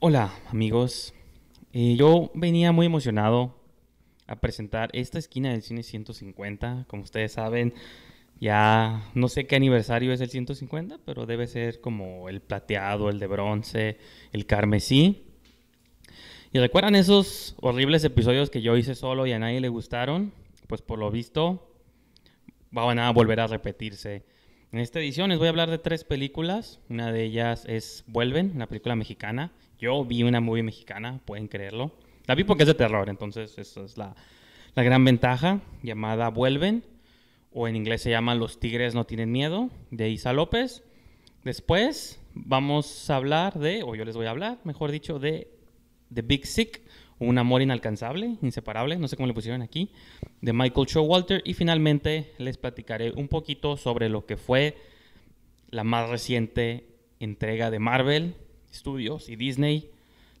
Hola amigos, yo venía muy emocionado a presentar esta esquina del cine 150. Como ustedes saben, ya no sé qué aniversario es el 150, pero debe ser como el plateado, el de bronce, el carmesí. ¿Y recuerdan esos horribles episodios que yo hice solo y a nadie le gustaron? Pues por lo visto van a volver a repetirse. En esta edición les voy a hablar de tres películas. Una de ellas es Vuelven, una película mexicana. Yo vi una movie mexicana, pueden creerlo. La vi porque es de terror, entonces esa es la gran ventaja. Llamada Vuelven, o en inglés se llama Los Tigres No Tienen Miedo, de Issa López. Después vamos a hablar de, o yo les voy a hablar, mejor dicho, de The Big Sick, un amor inalcanzable, inseparable, no sé cómo le pusieron aquí, de Michael Showalter. Y finalmente les platicaré un poquito sobre lo que fue la más reciente entrega de Marvel Studios y Disney,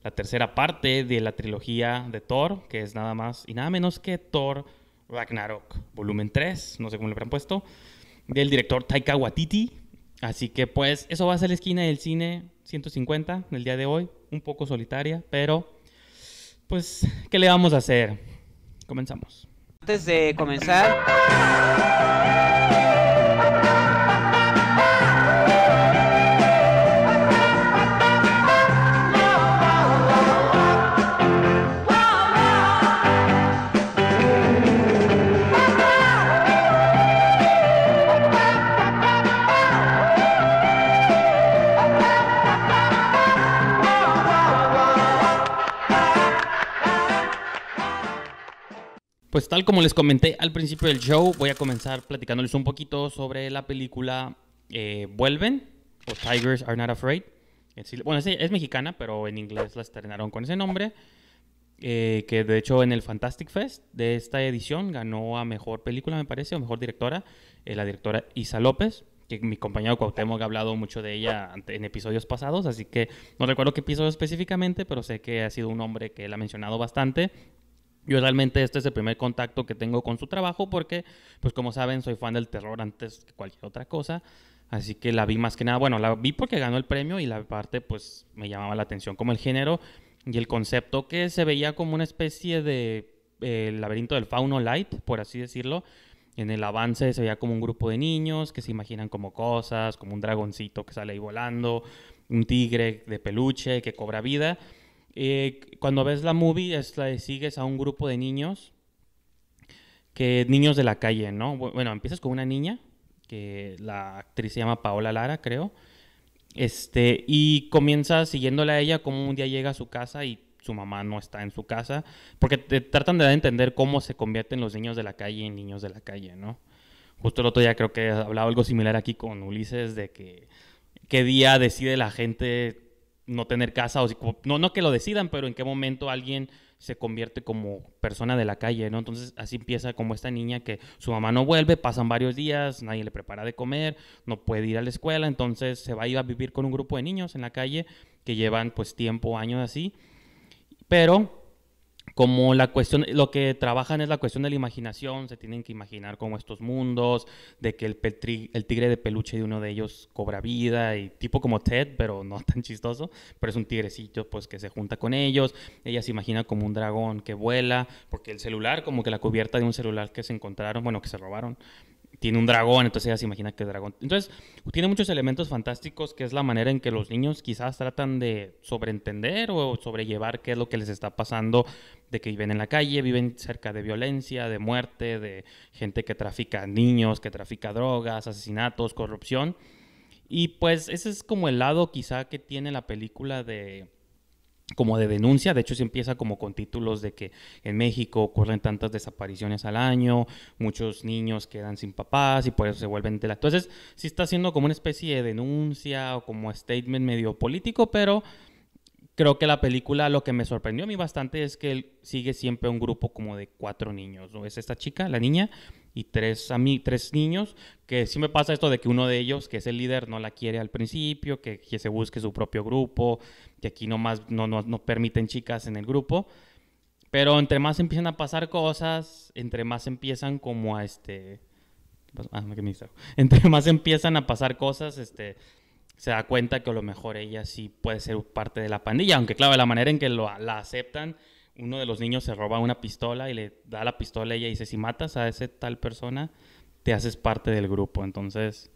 la tercera parte de la trilogía de Thor, que es nada más y nada menos que Thor: Ragnarok, volumen 3, no sé cómo le habrán puesto, del director Taika Waititi. Así que pues eso va a ser la esquina del cine 150 del día de hoy, un poco solitaria, pero pues, ¿qué le vamos a hacer? Comenzamos. Antes de comenzar, pues tal como les comenté al principio del show, voy a comenzar platicándoles un poquito sobre la película Vuelven, o Tigers Are Not Afraid. Bueno, es mexicana, pero en inglés la estrenaron con ese nombre, que de hecho en el Fantastic Fest de esta edición ganó a Mejor Película, me parece, o Mejor Directora, la directora Issa López, que mi compañero Cuauhtémoc ha hablado mucho de ella en episodios pasados, así que no recuerdo qué episodio específicamente, pero sé que ha sido un hombre que él ha mencionado bastante. Yo realmente este es el primer contacto que tengo con su trabajo porque, pues como saben, soy fan del terror antes que cualquier otra cosa. Así que la vi más que nada, bueno, la vi porque ganó el premio y la parte pues me llamaba la atención como el género y el concepto, que se veía como una especie de laberinto del fauno light, por así decirlo. En el avance se veía como un grupo de niños que se imaginan como cosas, como un dragoncito que sale ahí volando, un tigre de peluche que cobra vida. Cuando ves la movie, sigues a un grupo de niños, niños de la calle, ¿no? Bueno, empiezas con una niña, que la actriz se llama Paola Lara, creo, y comienzas siguiéndola a ella como un día llega a su casa y su mamá no está en su casa, porque te tratan de dar a entender cómo se convierten los niños de la calle en niños de la calle, ¿no? Justo el otro día creo que hablaba algo similar aquí con Ulises, de que qué día decide la gente no tener casa, o si, no que lo decidan, pero en qué momento alguien se convierte como persona de la calle, ¿no? Entonces así empieza como esta niña que su mamá no vuelve, pasan varios días, nadie le prepara de comer, no puede ir a la escuela, entonces se va a ir a vivir con un grupo de niños en la calle que llevan pues tiempo, años así, pero como la cuestión, lo que trabajan es la cuestión de la imaginación, se tienen que imaginar como estos mundos, de que el tigre de peluche de uno de ellos cobra vida, y tipo como Ted, pero no tan chistoso, pero es un tigrecito pues que se junta con ellos, ella se imagina como un dragón que vuela, porque el celular, como que la cubierta de un celular que se encontraron, bueno, que se robaron, tiene un dragón, entonces ella se imagina que es dragón. Entonces, tiene muchos elementos fantásticos, que es la manera en que los niños quizás tratan de sobreentender o sobrellevar qué es lo que les está pasando, de que viven en la calle, viven cerca de violencia, de muerte, de gente que trafica niños, que trafica drogas, asesinatos, corrupción. Y pues ese es como el lado quizá que tiene la película de como de denuncia. De hecho se empieza como con títulos de que en México ocurren tantas desapariciones al año, muchos niños quedan sin papás y por eso se vuelven de la... Entonces sí está haciendo como una especie de denuncia o como statement medio político, pero creo que la película, lo que me sorprendió a mí bastante es que él sigue siempre un grupo como de 4 niños, ¿no? Es esta chica, la niña, y tres niños, que sí me pasa esto de que uno de ellos, que es el líder, no la quiere al principio, que se busque su propio grupo, que aquí no permiten chicas en el grupo, pero entre más empiezan a pasar cosas, entre más empiezan como a... ¿Qué pasó? Entre más empiezan a pasar cosas, se da cuenta que a lo mejor ella sí puede ser parte de la pandilla, aunque claro, de la manera en que la aceptan, uno de los niños se roba una pistola y le da la pistola y ella dice, si matas a esa tal persona, te haces parte del grupo. Entonces,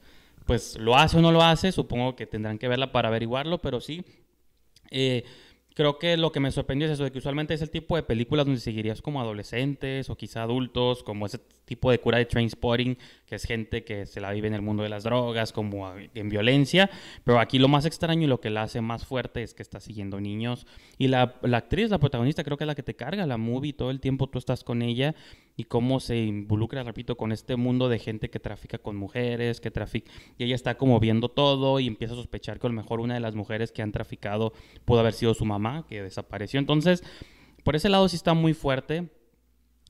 pues lo hace o no lo hace, supongo que tendrán que verla para averiguarlo, pero sí, creo que lo que me sorprendió es eso, de que usualmente es el tipo de películas donde seguirías como adolescentes o quizá adultos, como ese tipo de cura de Trainspotting, que es gente que se la vive en el mundo de las drogas, como en violencia, pero aquí lo más extraño y lo que la hace más fuerte es que está siguiendo niños, y la actriz, la protagonista, creo que es la que te carga la movie, todo el tiempo tú estás con ella, y cómo se involucra, repito, con este mundo de gente que trafica con mujeres, que trafica, y ella está como viendo todo y empieza a sospechar que a lo mejor una de las mujeres que han traficado pudo haber sido su mamá, que desapareció. Entonces, por ese lado sí está muy fuerte.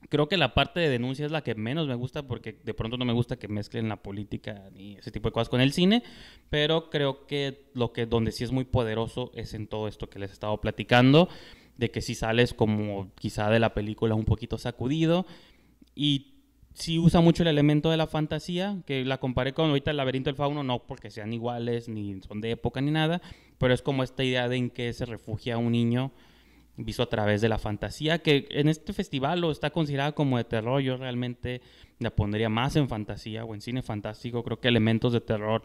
Creo que la parte de denuncia es la que menos me gusta, porque de pronto no me gusta que mezclen la política ni ese tipo de cosas con el cine, pero creo que donde sí es muy poderoso es en todo esto que les he estado platicando, de que sí sales como quizá de la película un poquito sacudido, y sí usa mucho el elemento de la fantasía, que la comparé con ahorita El laberinto del fauno, no porque sean iguales, ni son de época ni nada, pero es como esta idea de en que se refugia un niño visto a través de la fantasía, que en este festival lo está considerada como de terror. Yo realmente la pondría más en fantasía o en cine fantástico. Creo que elementos de terror,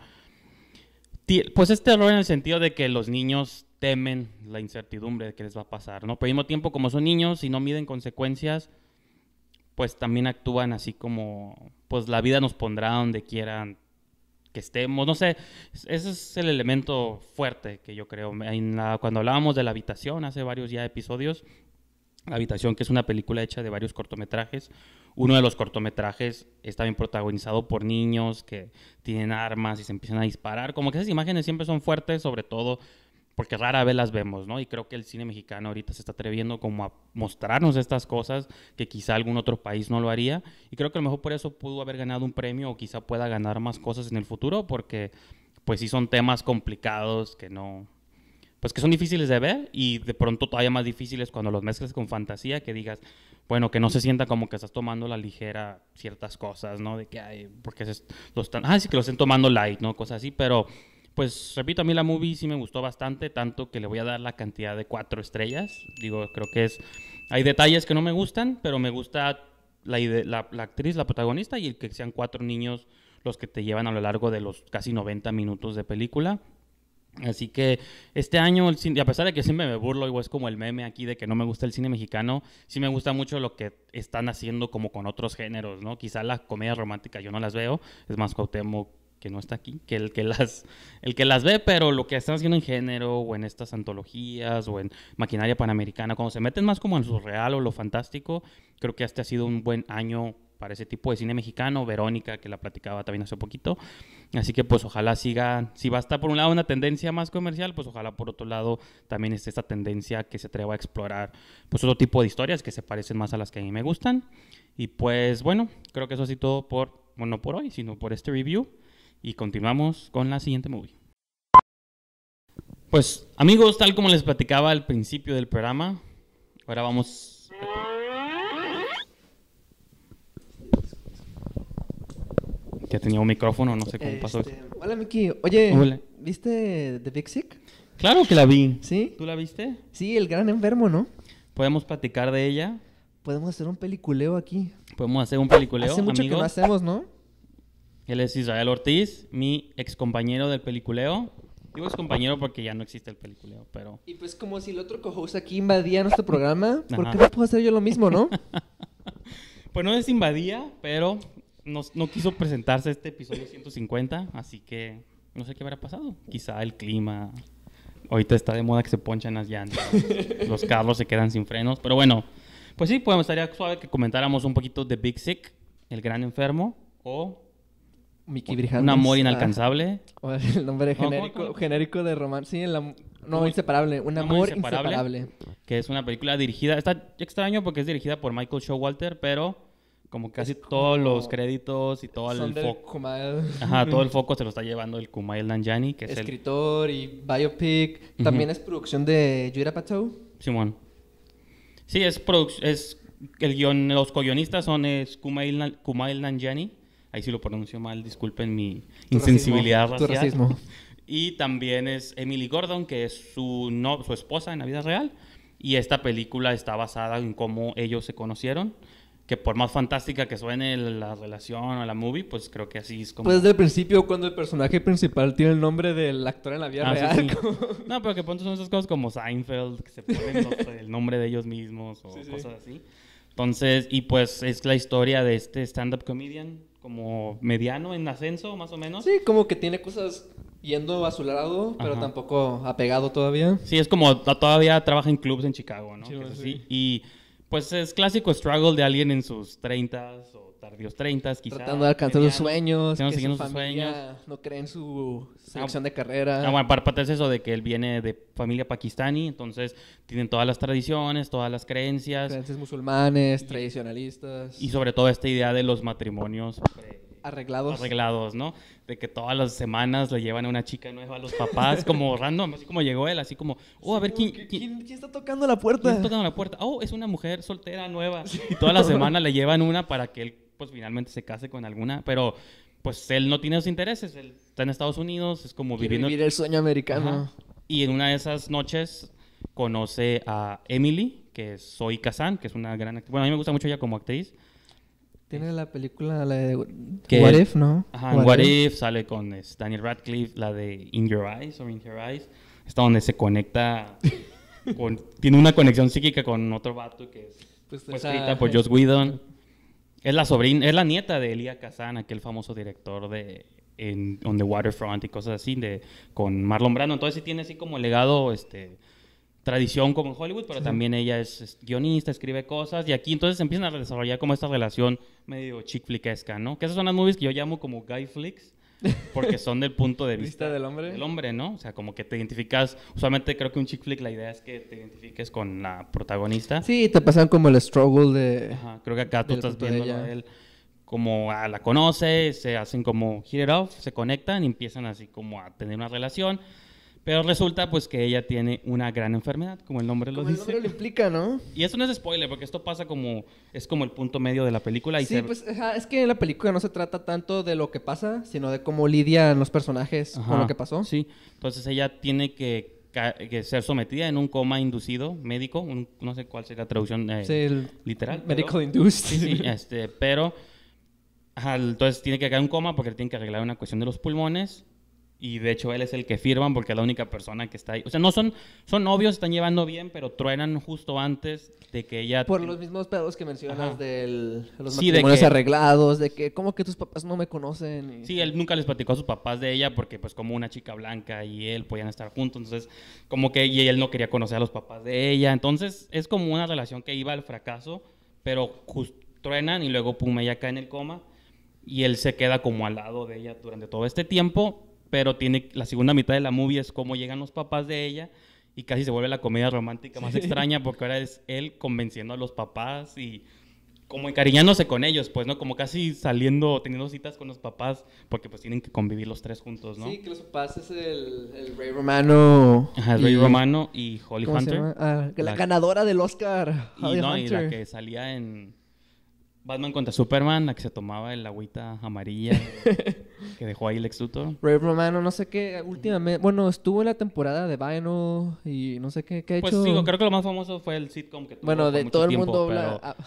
pues es terror en el sentido de que los niños temen la incertidumbre de qué les va a pasar, ¿no? Pero al mismo tiempo, como son niños y no miden consecuencias, pues también actúan así como, pues la vida nos pondrá donde quieran que estemos, no sé, ese es el elemento fuerte que yo creo. Cuando hablábamos de La Habitación hace varios ya episodios, La Habitación, que es una película hecha de varios cortometrajes, uno de los cortometrajes está bien protagonizado por niños que tienen armas y se empiezan a disparar, como que esas imágenes siempre son fuertes, sobre todo porque rara vez las vemos, ¿no? Y creo que el cine mexicano ahorita se está atreviendo como a mostrarnos estas cosas que quizá algún otro país no lo haría, y creo que a lo mejor por eso pudo haber ganado un premio, o quizá pueda ganar más cosas en el futuro, porque pues sí son temas complicados que no, pues que son difíciles de ver, y de pronto todavía más difíciles cuando los mezclas con fantasía, que digas, bueno, que no se sienta como que estás tomando a la ligera ciertas cosas, ¿no? De que ay, porque sí que lo estén tomando light, ¿no? Cosas así, pero pues repito, a mí la movie sí me gustó bastante, tanto que le voy a dar la cantidad de 4 estrellas. Digo, creo que es... Hay detalles que no me gustan, pero me gusta la actriz, la protagonista, y el que sean 4 niños los que te llevan a lo largo de los casi 90 minutos de película. Así que este año, a pesar de que siempre me burlo, igual es como el meme aquí de que no me gusta el cine mexicano, sí me gusta mucho lo que están haciendo como con otros géneros, ¿no? Quizá las comedias románticas yo no las veo, es más Cuauhtémoc, que no está aquí, que el que las ve, pero lo que están haciendo en género o en estas antologías o en maquinaria panamericana, cuando se meten más como en lo surreal o lo fantástico, creo que este ha sido un buen año para ese tipo de cine mexicano. Verónica, que la platicaba también hace poquito, así que pues ojalá siga, si va a estar por un lado una tendencia más comercial, pues ojalá por otro lado también esté esta tendencia que se atreva a explorar pues otro tipo de historias que se parecen más a las que a mí me gustan. Y pues bueno, creo que eso ha sido todo no por hoy, sino por este review. Y continuamos con la siguiente movie. Pues, amigos, tal como les platicaba al principio del programa, ahora vamos... Ya tenía un micrófono, no sé cómo pasó. Hola, Miki. Oye, hola. ¿Viste The Big Sick? Claro que la vi. ¿Sí? ¿Tú la viste? Sí, el gran enfermo, ¿no? ¿Podemos platicar de ella? Podemos hacer un peliculeo aquí. ¿Podemos hacer un peliculeo, amigos? Hace mucho que no hacemos, ¿no? Él es Israel Ortiz, mi ex compañero del peliculeo. Digo ex compañero porque ya no existe el peliculeo, pero... Y pues como si el otro co-host aquí invadía nuestro programa, ¿por qué no puedo hacer yo lo mismo, no? Pues no es invadía, pero no quiso presentarse este episodio 150, así que no sé qué habrá pasado. Quizá el clima... Ahorita está de moda que se ponchan las llantas, los carros se quedan sin frenos, pero bueno. Pues sí, pues estaría suave que comentáramos un poquito de Big Sick, el gran enfermo, o... Un amor inalcanzable. O el nombre genérico de romance. Sí, inseparable. Un amor inseparable. Que es una película dirigida... Está extraño porque es dirigida por Michael Showalter, pero como casi todos los créditos y todo el foco... todo el foco se lo está llevando el Kumail Nanjiani, que es escritor y biopic. También es producción de Juira Patou. Simón. Sí, es el guion... Los co-guionistas son Kumail Nanjiani. Ahí sí lo pronuncio mal, disculpen mi insensibilidad racial. Y también es Emily Gordon, que es su esposa en la vida real. Y esta película está basada en cómo ellos se conocieron. Que por más fantástica que suene la relación o la movie, pues creo que así es como... Pues desde el principio, cuando el personaje principal tiene el nombre del actor en la vida real. Sí, sí. No, pero que pronto son esas cosas como Seinfeld, que se ponen el nombre de ellos mismos o cosas así. Entonces, y pues es la historia de este stand-up comedian como mediano en ascenso, más o menos. Sí, como que tiene cosas yendo a su lado, pero tampoco apegado todavía. Sí, es como todavía trabaja en clubs en Chicago, ¿no? Sí, que es así. Y... pues es clásico struggle de alguien en sus 30s o tardíos 30s, quizás. Tratando de alcanzar sus sueños, que su familia no cree en su selección de carrera. Ah, bueno, parte es eso de que él viene de familia pakistaní, entonces tienen todas las tradiciones, todas las creencias. Creencias musulmanes, tradicionalistas. Y sobre todo esta idea de los matrimonios arreglados. Arreglados, ¿no? De que todas las semanas le llevan a una chica nueva a los papás, como random, así como llegó él, así como, oh, a ver, ¿quién está tocando la puerta? ¿Quién está tocando la puerta? Oh, es una mujer soltera nueva. Sí. Y todas las semanas le llevan una para que él, pues, finalmente se case con alguna, pero, pues, él no tiene esos intereses, él está en Estados Unidos, es como vivir el sueño americano. Ajá. Y en una de esas noches conoce a Emily, que es Zoe Kazan, que es una gran actriz. Bueno, a mí me gusta mucho ella como actriz. Tiene la película, la de What If, ¿no? Ajá, What If sale con Daniel Radcliffe, la de In Your Eyes o In Her Eyes. Está donde se conecta, tiene una conexión psíquica con otro vato que es escrita por Joss Whedon. Es la sobrina, es la nieta de Elia Kazan, aquel famoso director de On the Waterfront y cosas así, con Marlon Brando. Entonces sí tiene así como legado, tradición como en Hollywood, pero también ella es guionista, escribe cosas, y aquí entonces empiezan a desarrollar como esta relación medio chick flickesca, ¿no? Que esas son las movies que yo llamo como guy flicks, porque son del punto de vista del hombre. Del hombre, ¿no? O sea, como que te identificas, usualmente creo que un chick flick la idea es que te identifiques con la protagonista. Sí, te pasan como el struggle de... Ajá, creo que acá tú estás viéndolo a él como la conoce, se hacen como hit it off, se conectan y empiezan así como a tener una relación. Pero resulta, pues, que ella tiene una gran enfermedad, como el nombre lo dice. Como el nombre lo implica, ¿no? Y eso no es spoiler, porque esto pasa como... es como el punto medio de la película. Y sí, pues, es que en la película no se trata tanto de lo que pasa, sino de cómo lidian los personajes con lo que pasó. Sí, entonces ella tiene que ser sometida en un coma inducido médico, no sé cuál sería la traducción literal. Medical induced. Sí, sí, pero... ajá, entonces tiene que caer en un coma porque tiene que arreglar una cuestión de los pulmones. Y de hecho él es el que firman porque es la única persona que está ahí. O sea, no son novios, están llevando bien, pero truenan justo antes de que ella... Por los mismos pedos que mencionas de los matrimonios arreglados, de que como que tus papás no me conocen. Y... sí, él nunca les platicó a sus papás de ella porque pues como una chica blanca y él podían estar juntos. Entonces como que y él no quería conocer a los papás de ella. Entonces es como una relación que iba al fracaso, pero truenan y luego pum, ella cae en el coma. Y él se queda como al lado de ella durante todo este tiempo. Pero tiene la segunda mitad de la movie es cómo llegan los papás de ella y casi se vuelve la comedia romántica más extraña porque ahora es él convenciendo a los papás y como encariñándose con ellos, pues, ¿no? Como casi saliendo, teniendo citas con los papás porque pues tienen que convivir los tres juntos, ¿no? Sí, que los papás es el Ray Romano. Ajá, el Ray Romano y Holly Hunter. Ah, la ganadora del Oscar, Holly Hunter. Y la que salía en... Batman contra Superman, la que se tomaba el agüita amarilla que dejó ahí Lex Luthor. Ray Romano, no sé qué, últimamente... bueno, estuvo en la temporada de Vinyl y no sé qué ha hecho. Pues sí, creo que lo más famoso fue el sitcom que tuvo. Bueno, de todo el mundo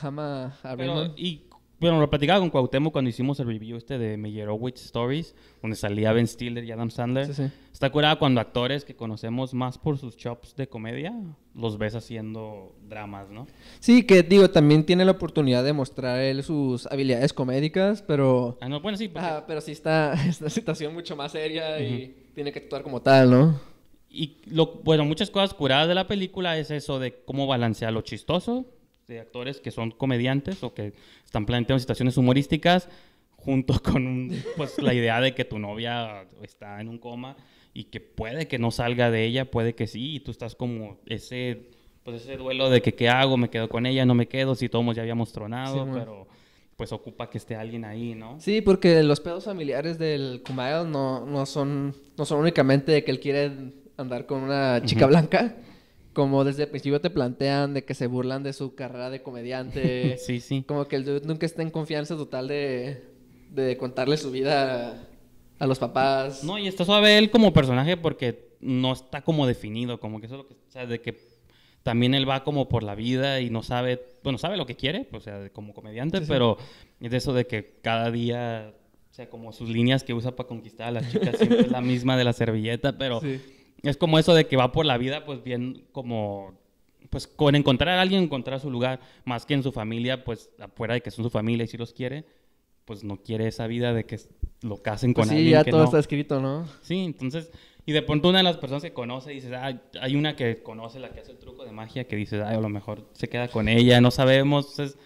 ama a Raymond. Y bueno, lo platicaba con Cuauhtémoc cuando hicimos el review de Meyerowitz Stories, donde salía Ben Stiller y Adam Sandler. Sí, sí. Está curada cuando actores que conocemos más por sus chops de comedia los ves haciendo dramas, ¿no? Sí, que digo, también tiene la oportunidad de mostrar él sus habilidades comédicas, pero... ah, no, bueno, sí. Porque... ah, pero sí está esta situación mucho más seria y tiene que actuar como tal, ¿no? Y, bueno, muchas cosas curadas de la película es eso de cómo balancear lo chistoso de actores que son comediantes o que están planteando situaciones humorísticas junto con pues, la idea de que tu novia está en un coma y que puede que no salga de ella, puede que sí, y tú estás como ese duelo de que qué hago, me quedo con ella, no me quedo, si todos ya habíamos tronado, sí, pero pues ocupa que esté alguien ahí, ¿no? Sí, porque los pedos familiares del Kumail no son únicamente de que él quiere andar con una chica blanca, como desde el principio te plantean de que se burlan de su carrera de comediante. Sí, sí. Como que el dude nunca está en confianza total de contarle su vida a los papás. No, y está suave él como personaje porque no está como definido, como que eso es lo que... O sea, de que también él va como por la vida y no sabe... Bueno, sabe lo que quiere, o sea, como comediante, sí, sí, pero es de eso de que cada día... O sea, como sus líneas que usa para conquistar a las chicas siempre es la misma de la servilleta, pero sí, es como eso de que va por la vida, pues bien como... Pues con encontrar a alguien, encontrar su lugar, más que en su familia, pues afuera de que son su familia y si los quiere, pues no quiere esa vida de que lo casen con pues sí, alguien. Sí, ya que todo no está escrito, ¿no? Sí, entonces... Y de pronto una de las personas que conoce, dices, ah, hay una que conoce, la que hace el truco de magia, que dices, ay, a lo mejor se queda con ella, no sabemos. Entonces,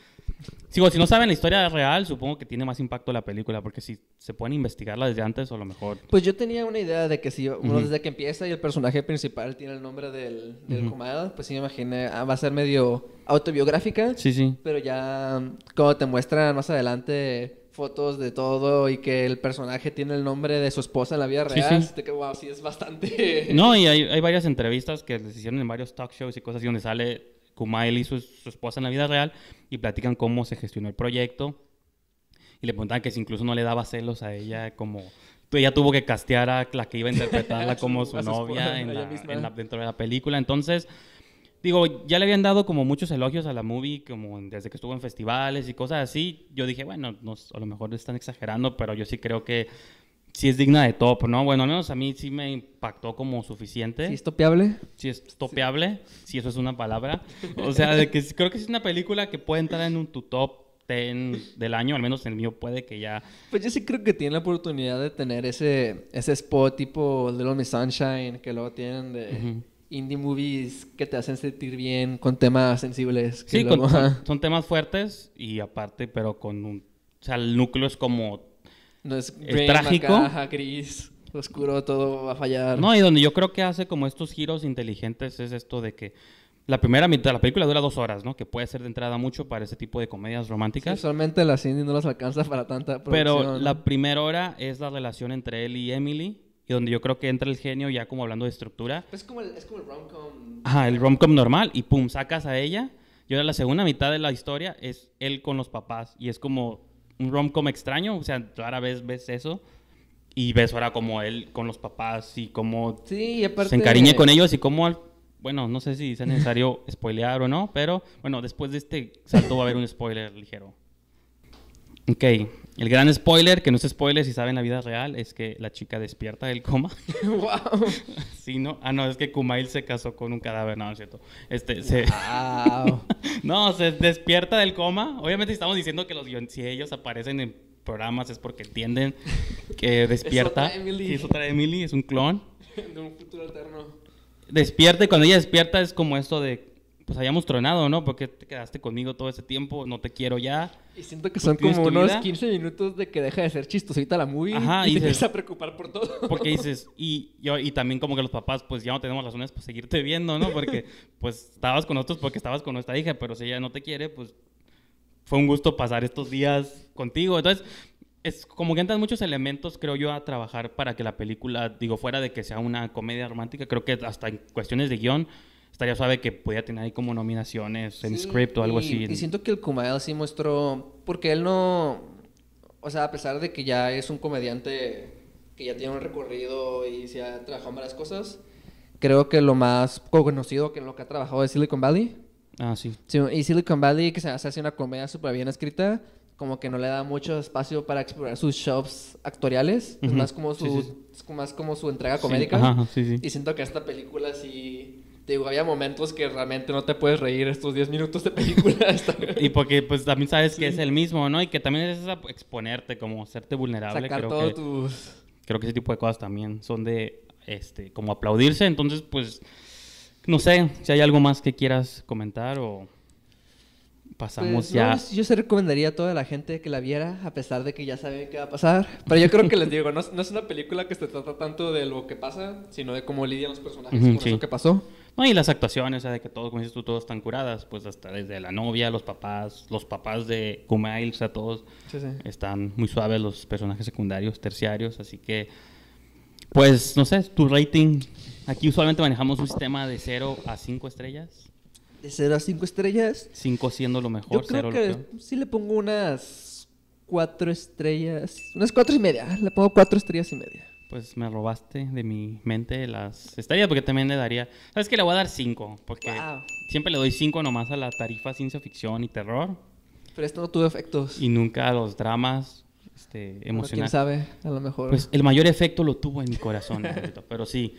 sigo, si no saben la historia real, supongo que tiene más impacto la película, porque si se pueden investigarla desde antes, o a lo mejor... Pues yo tenía una idea de que si uno desde que empieza y el personaje principal tiene el nombre del Kumail, pues sí me imaginé, va a ser medio autobiográfica. Sí, sí. Pero ya como te muestran más adelante... fotos de todo y que el personaje tiene el nombre de su esposa en la vida real. Sí, sí. Que, wow, sí es bastante... No, y hay varias entrevistas que les hicieron en varios talk shows y cosas así donde sale Kumail y su esposa en la vida real y platican cómo se gestionó el proyecto y le preguntaban que si incluso no le daba celos a ella, como... Ella tuvo que castear a la que iba a interpretarla como su novia dentro de la película. Entonces... Digo, ya le habían dado como muchos elogios a la movie, como desde que estuvo en festivales y cosas así. Yo dije, bueno, no, a lo mejor están exagerando, pero yo sí creo que sí es digna de top, ¿no? Bueno, al menos a mí sí me impactó como suficiente. ¿Sí es topeable? Sí es topeable, sí, si eso es una palabra. O sea, de que creo que es una película que puede entrar en tu top 10 del año, al menos el mío puede que ya... Pues yo sí creo que tiene la oportunidad de tener ese spot tipo Little Miss Sunshine que luego tienen de... Uh-huh. Indie movies que te hacen sentir bien con temas sensibles. Que sí, luego... son temas fuertes y aparte, pero con un... O sea, el núcleo es como... No es gris, trágico. Macaja, gris, oscuro, todo va a fallar. No, y donde yo creo que hace como estos giros inteligentes es esto de que la primera mitad de la película dura 2 horas, ¿no? Que puede ser de entrada mucho para ese tipo de comedias románticas. Sí, solamente las indie no las alcanza para tanta producción. Pero la primera hora es la relación entre él y Emily. Y donde yo creo que entra el genio ya como hablando de estructura. Pues es como el rom-com. Ajá, el rom-com normal. Y pum, sacas a ella. Y ahora la segunda mitad de la historia es él con los papás. Y es como un rom-com extraño. O sea, rara vez ves eso. Y ves ahora como él con los papás y cómo aparte... se encariña con ellos. Y cómo, bueno, no sé si es necesario spoilear o no. Pero bueno, después de este salto va a haber un spoiler ligero. Ok, el gran spoiler, que no se spoile si saben la vida real, es que la chica despierta del coma. ¡Wow! Sí, ¿no? Ah, no, es que Kumail se casó con un cadáver, no, es cierto. ¡Wow! No, se despierta del coma. Obviamente estamos diciendo que si ellos aparecen en programas es porque entienden que despierta. Es otra Emily. Sí, es otra Emily, es un clon. De un futuro eterno. Despierta y cuando ella despierta es como esto de... Pues habíamos tronado, ¿no? Porque te quedaste conmigo todo ese tiempo, no te quiero ya. Y siento que son como unos 15 minutos de que deja de ser chistosita la movie. Ajá, y te empiezas a preocupar por todo. Porque dices, y también como que los papás, pues ya no tenemos razones para seguirte viendo, ¿no? Porque pues estabas con nosotros porque estabas con nuestra hija, pero si ella no te quiere, pues fue un gusto pasar estos días contigo. Entonces, es como que entran muchos elementos, creo yo, a trabajar para que la película, digo, fuera de que sea una comedia romántica, creo que hasta en cuestiones de guión, estaría suave que podía tener ahí como nominaciones en script o algo así. Y siento que el Kumail sí mostró... Porque él no... O sea, a pesar de que ya es un comediante que ya tiene un recorrido y se ha trabajado en varias cosas, creo que lo más conocido que lo que ha trabajado es Silicon Valley. Ah, sí. Y Silicon Valley, que se hace una comedia súper bien escrita, como que no le da mucho espacio para explorar sus shows actoriales. Uh-huh. Es más como su entrega comédica. Ajá, sí, sí. Y siento que esta película sí... Te digo, había momentos que realmente no te puedes reír estos 10 minutos de película. Y porque pues también sabes que es el mismo, ¿no? Y que también es exponerte, como hacerte vulnerable. Sacar creo todos tus... Creo que ese tipo de cosas también son de, como aplaudirse. Entonces, pues, no sé si hay algo más que quieras comentar o... Pasamos pues, ya... No, yo se recomendaría a toda la gente que la viera, a pesar de que ya saben qué va a pasar. Pero yo creo que les digo, no es una película que se trata tanto de lo que pasa, sino de cómo lidian los personajes con eso que pasó. No, y las actuaciones, o sea, de que todos, como dices tú, todos están curadas. Pues hasta desde la novia, los papás de Kumail, o sea, todos están muy suaves los personajes secundarios, terciarios. Así que, pues, no sé, tu rating. Aquí usualmente manejamos un sistema de 0 a 5 estrellas. De 0 a 5 estrellas. 5 siendo lo mejor, 0 lo peor. Yo creo que sí le pongo unas 4 estrellas, unas 4 y media. Le pongo 4 estrellas y media. Pues me robaste de mi mente las estrellas, porque también le daría... ¿Sabes qué? Le voy a dar 5, porque siempre le doy 5 nomás a la tarifa ciencia ficción y terror. Pero esto no tuvo efectos. Y nunca a los dramas emocionales. Bueno, quién sabe, a lo mejor. Pues el mayor efecto lo tuvo en mi corazón, pero sí,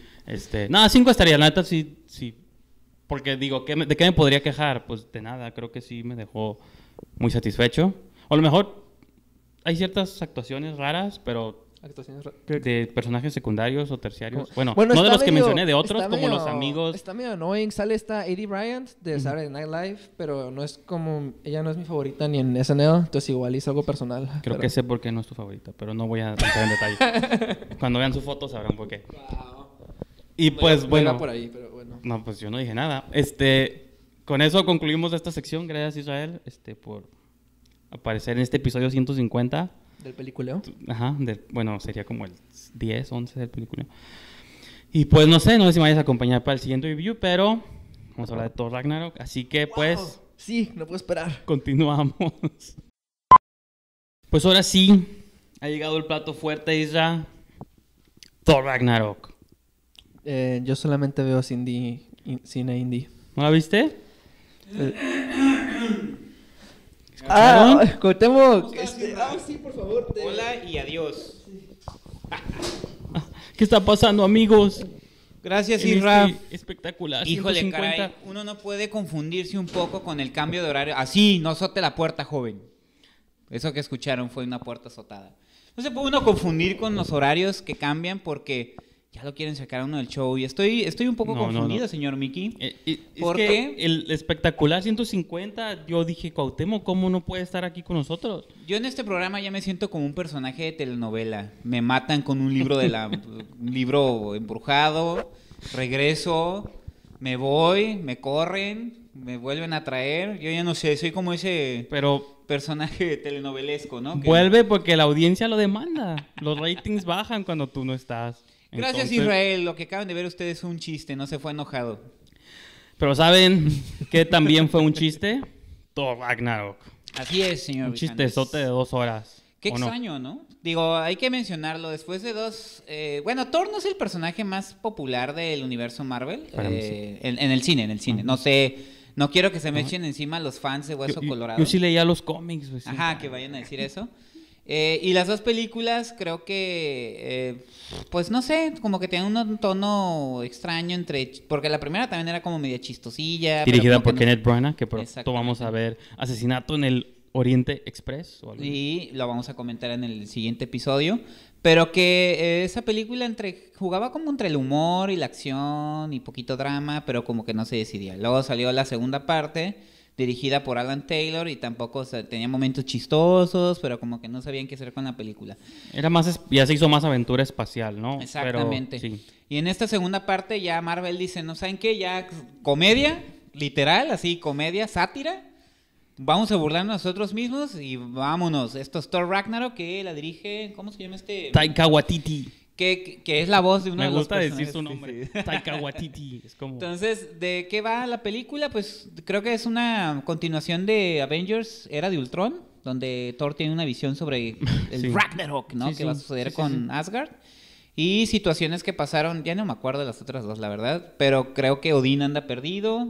no, 5 estrellas, la neta sí. Porque digo, ¿de qué me podría quejar? Pues de nada, creo que sí me dejó muy satisfecho. O a lo mejor hay ciertas actuaciones raras, pero... de personajes secundarios o terciarios. Bueno, no de los que mencioné, de otros, como los amigos. Está medio annoying. Sale esta Eddie Bryant de Saturday Night Live, pero no es como... Ella no es mi favorita ni en SNL, entonces igual hizo algo personal. Creo que sé por qué no es tu favorita, pero no voy a entrar en detalle. Cuando vean su foto sabrán por qué. Wow. Y pues bueno... por ahí, pero bueno. No, pues yo no dije nada. Con eso concluimos esta sección. Gracias, Israel, por aparecer en este episodio 150. ¿Del peliculeo? Ajá, bueno, sería como el 10, 11 del peliculeo. Y pues no sé si me vayas a acompañar para el siguiente review, pero vamos a hablar de Thor Ragnarok. Así que pues... Sí, no puedo esperar. Continuamos. Pues ahora sí, ha llegado el plato fuerte, Isra. Thor Ragnarok. Yo solamente veo cine indie. ¿No la viste? Cuauhtémoc. Sí, por favor. Hola y adiós. ¿Qué está pasando, amigos? Gracias, Isra. Espectacular. Híjole, 150. Caray, uno no puede confundirse un poco con el cambio de horario. Así, no azote la puerta, joven. Eso que escucharon fue una puerta azotada. No se puede uno confundir con los horarios que cambian porque... Ya lo quieren sacar a uno del show y estoy un poco confundido, señor Mickey. ¿Por qué? El espectacular 150, yo dije, Cuauhtémoc, ¿cómo no puede estar aquí con nosotros? Yo en este programa ya me siento como un personaje de telenovela. Me matan con un libro un libro embrujado, regreso, me voy, me corren, me vuelven a traer. Yo ya no sé, soy como ese... personaje telenovelesco, ¿no? Vuelve porque la audiencia lo demanda. Los ratings bajan cuando tú no estás. Gracias, Israel. Lo que acaban de ver ustedes es un chiste, no se fue enojado. Pero ¿saben que también fue un chiste? Thor Ragnarok. Así es, señor. Un chistezote de 2 horas. Qué extraño, ¿no? Digo, hay que mencionarlo. Después de dos... Bueno, Thor no es el personaje más popular del universo Marvel. En el cine. No sé... No quiero que se me echen encima los fans de Hueso Colorado. Yo sí leía los cómics. Pues, ajá, que vayan a decir eso. Y las dos películas creo que, pues no sé, como que tienen un tono extraño entre... Porque la primera también era como media chistosilla. Dirigida por Kenneth Branagh, que pronto vamos a ver Asesinato en el Oriente Express. O algo. Y lo vamos a comentar en el siguiente episodio. Pero que esa película jugaba como entre el humor y la acción y poquito drama, pero como que no se decidía. Luego salió la segunda parte... dirigida por Alan Taylor y tampoco, tenía momentos chistosos, pero como que no sabían qué hacer con la película. Era más, ya se hizo más aventura espacial, ¿no? Exactamente. Pero, sí. Y en esta segunda parte ya Marvel dice, ¿no saben qué? Ya comedia, literal, así comedia, sátira. Vamos a burlarnos nosotros mismos y vámonos. Esto es Thor Ragnarok, que la dirige, ¿cómo se llama Taika Waititi. Que es la voz de uno de los personajes. Me gusta decir su nombre, sí. Taika Waititi. Es como... Entonces, ¿de qué va la película? Pues creo que es una continuación de Avengers Era de Ultron, donde Thor tiene una visión sobre el Ragnarok, ¿no? Sí, que va a suceder con Asgard. Y situaciones que pasaron, ya no me acuerdo de las otras dos, la verdad, pero creo que Odín anda perdido,